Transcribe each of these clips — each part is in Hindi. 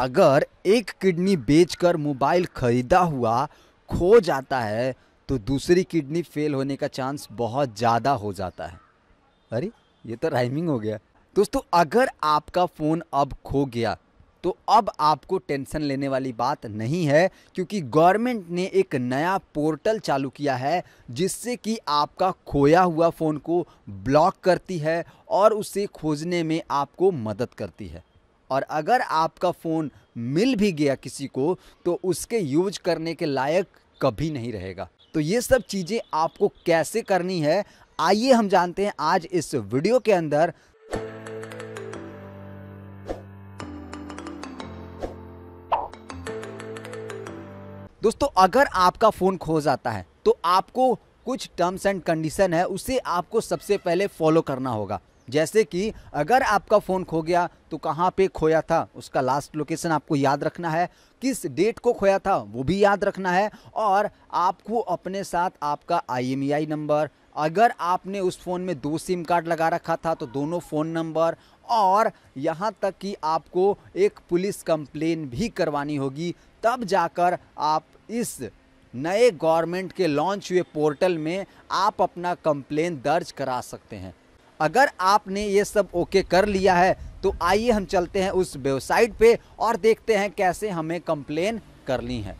अगर एक किडनी बेचकर मोबाइल खरीदा हुआ खो जाता है तो दूसरी किडनी फेल होने का चांस बहुत ज़्यादा हो जाता है। अरे ये तो राइमिंग हो गया। दोस्तों अगर आपका फ़ोन अब खो गया तो अब आपको टेंशन लेने वाली बात नहीं है, क्योंकि गवर्नमेंट ने एक नया पोर्टल चालू किया है जिससे कि आपका खोया हुआ फ़ोन को ब्लॉक करती है और उसे खोजने में आपको मदद करती है। और अगर आपका फ़ोन मिल भी गया किसी को तो उसके यूज करने के लायक कभी नहीं रहेगा। तो ये सब चीज़ें आपको कैसे करनी है आइए हम जानते हैं आज इस वीडियो के अंदर। दोस्तों अगर आपका फ़ोन खो जाता है तो आपको कुछ टर्म्स एंड कंडीशन है उसे आपको सबसे पहले फॉलो करना होगा। जैसे कि अगर आपका फ़ोन खो गया तो कहाँ पे खोया था उसका लास्ट लोकेशन आपको याद रखना है, किस डेट को खोया था वो भी याद रखना है, और आपको अपने साथ आपका IMEI नंबर, अगर आपने उस फ़ोन में 2 सिम कार्ड लगा रखा था तो दोनों फ़ोन नंबर, और यहाँ तक कि आपको एक पुलिस कंप्लेन भी करवानी होगी, तब जाकर आप इस नए गवर्नमेंट के लॉन्च हुए पोर्टल में आप अपना कंप्लेन दर्ज करा सकते हैं। अगर आपने ये सब ओके कर लिया है तो आइए हम चलते हैं उस वेबसाइट पे और देखते हैं कैसे हमें कंप्लेन करनी है।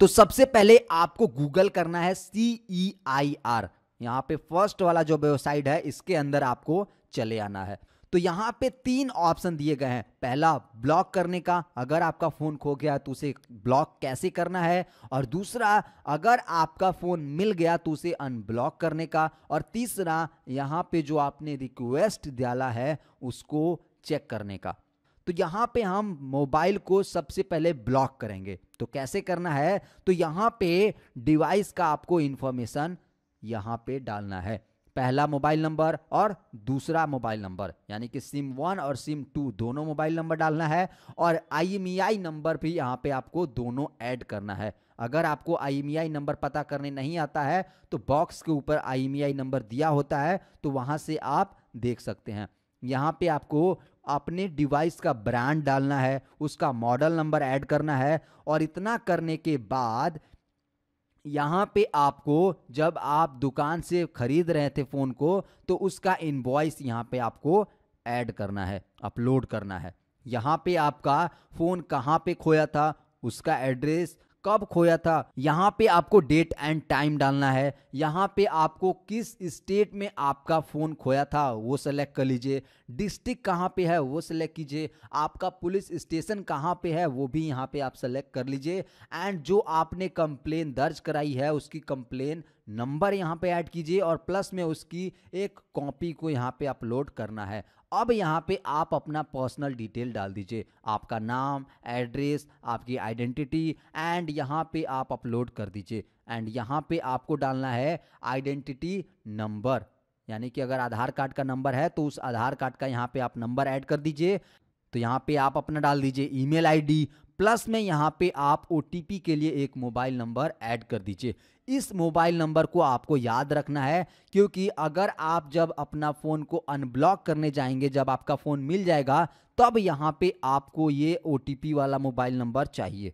तो सबसे पहले आपको गूगल करना है CEIR। यहाँ पे फर्स्ट वाला जो वेबसाइट है इसके अंदर आपको चले आना है। तो यहाँ पे 3 ऑप्शन दिए गए हैं। पहला ब्लॉक करने का, अगर आपका फ़ोन खो गया तो उसे ब्लॉक कैसे करना है, और दूसरा अगर आपका फ़ोन मिल गया तो उसे अनब्लॉक करने का, और तीसरा यहाँ पे जो आपने रिक्वेस्ट डाला है उसको चेक करने का। तो यहाँ पे हम मोबाइल को सबसे पहले ब्लॉक करेंगे। तो कैसे करना है, तो यहाँ पे डिवाइस का आपको इन्फॉर्मेशन यहाँ पे डालना है, पहला मोबाइल नंबर और दूसरा मोबाइल नंबर, यानी कि SIM 1 और SIM 2 दोनों मोबाइल नंबर डालना है, और IMEI नंबर भी यहाँ पे आपको दोनों ऐड करना है। अगर आपको IMEI नंबर पता करने नहीं आता है तो बॉक्स के ऊपर IMEI नंबर दिया होता है तो वहाँ से आप देख सकते हैं। यहाँ पे आपको अपने डिवाइस का ब्रांड डालना है, उसका मॉडल नंबर ऐड करना है, और इतना करने के बाद यहाँ पे आपको जब आप दुकान से ख़रीद रहे थे फ़ोन को तो उसका इनवॉइस यहाँ पे आपको ऐड करना है, अपलोड करना है। यहाँ पे आपका फ़ोन कहाँ पे खोया था, उसका एड्रेस, कब खोया था, यहाँ पे आपको डेट एंड टाइम डालना है, यहाँ पे आपको किस स्टेट में आपका फ़ोन खोया था वो सेलेक्ट कर लीजिए, डिस्ट्रिक्ट कहाँ पे है वो सेलेक्ट कीजिए, आपका पुलिस स्टेशन कहाँ पे है वो भी यहाँ पे आप सेलेक्ट कर लीजिए, एंड जो आपने कंप्लेन दर्ज कराई है उसकी कंप्लेन नंबर यहाँ पे ऐड कीजिए, और प्लस में उसकी एक कॉपी को यहाँ पे अपलोड करना है। अब यहाँ पे आप अपना पर्सनल डिटेल डाल दीजिए, आपका नाम, एड्रेस, आपकी आइडेंटिटी, एंड यहाँ पे आप अपलोड कर दीजिए। एंड यहाँ पे आपको डालना है आइडेंटिटी नंबर, यानी कि अगर आधार कार्ड का नंबर है तो उस आधार कार्ड का यहाँ पे आप नंबर ऐड कर दीजिए। तो यहाँ पे आप अपना डाल दीजिए ईमेल ID, प्लस में यहाँ पे आप OTP के लिए एक मोबाइल नंबर ऐड कर दीजिए। इस मोबाइल नंबर को आपको याद रखना है, क्योंकि अगर आप जब अपना फ़ोन को अनब्लॉक करने जाएंगे, जब आपका फ़ोन मिल जाएगा तब यहाँ पे आपको ये OTP वाला मोबाइल नंबर चाहिए।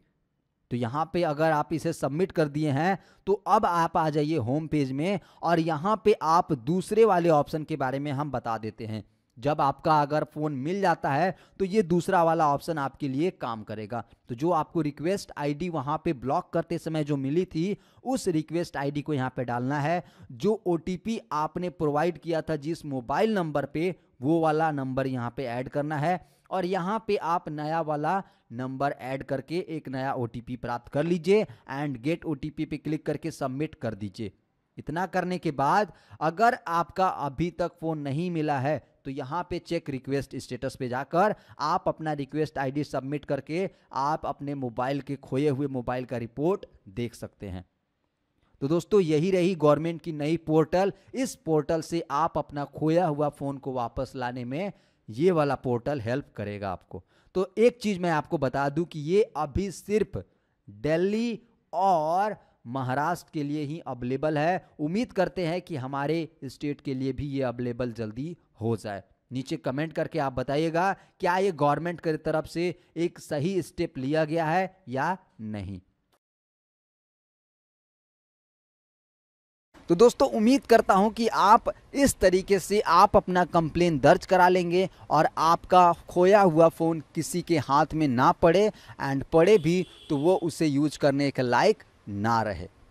तो यहाँ पे अगर आप इसे सबमिट कर दिए हैं तो अब आप आ जाइए होम पेज में, और यहाँ पे आप दूसरे वाले ऑप्शन के बारे में हम बता देते हैं। जब आपका अगर फ़ोन मिल जाता है तो ये दूसरा वाला ऑप्शन आपके लिए काम करेगा। तो जो आपको रिक्वेस्ट ID वहाँ पे ब्लॉक करते समय जो मिली थी उस रिक्वेस्ट ID को यहाँ पे डालना है, जो OTP आपने प्रोवाइड किया था जिस मोबाइल नंबर पे, वो वाला नंबर यहाँ पे ऐड करना है, और यहाँ पे आप नया वाला नंबर ऐड करके एक नया OTP प्राप्त कर लीजिए, एंड गेट OTP पे क्लिक करके सबमिट कर दीजिए। इतना करने के बाद अगर आपका अभी तक फ़ोन नहीं मिला है तो यहाँ पे चेक रिक्वेस्ट स्टेटस पे जाकर आप अपना रिक्वेस्ट ID सबमिट करके आप अपने मोबाइल के खोए हुए मोबाइल का रिपोर्ट देख सकते हैं। तो दोस्तों यही रही गवर्नमेंट की नई पोर्टल। इस पोर्टल से आप अपना खोया हुआ फ़ोन को वापस लाने में ये वाला पोर्टल हेल्प करेगा आपको। तो एक चीज़ मैं आपको बता दूं कि ये अभी सिर्फ दिल्ली और महाराष्ट्र के लिए ही अवेलेबल है। उम्मीद करते हैं कि हमारे स्टेट के लिए भी ये अवेलेबल जल्दी हो जाए। नीचे कमेंट करके आप बताइएगा क्या ये गवर्नमेंट की तरफ से एक सही स्टेप लिया गया है या नहीं। तो दोस्तों उम्मीद करता हूं कि आप इस तरीके से आप अपना कंप्लेन दर्ज करा लेंगे और आपका खोया हुआ फ़ोन किसी के हाथ में ना पड़े, एंड पड़े भी तो वो उसे यूज करने के लायक ना रहे।